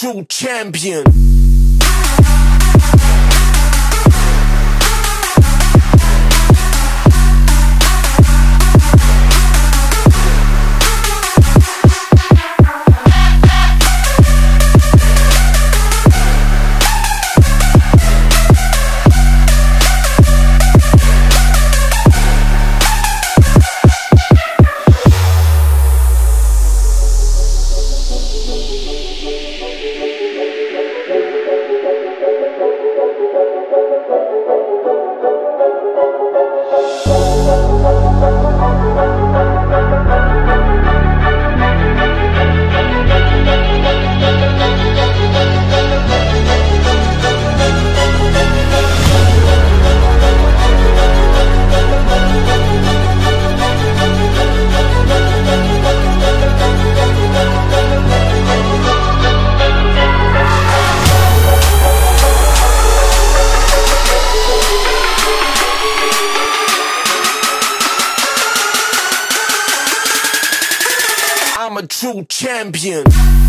true champion. I'm a true champion.